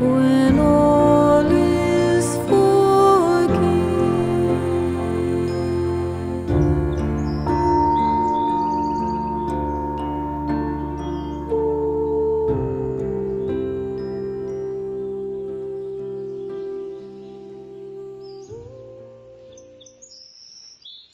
When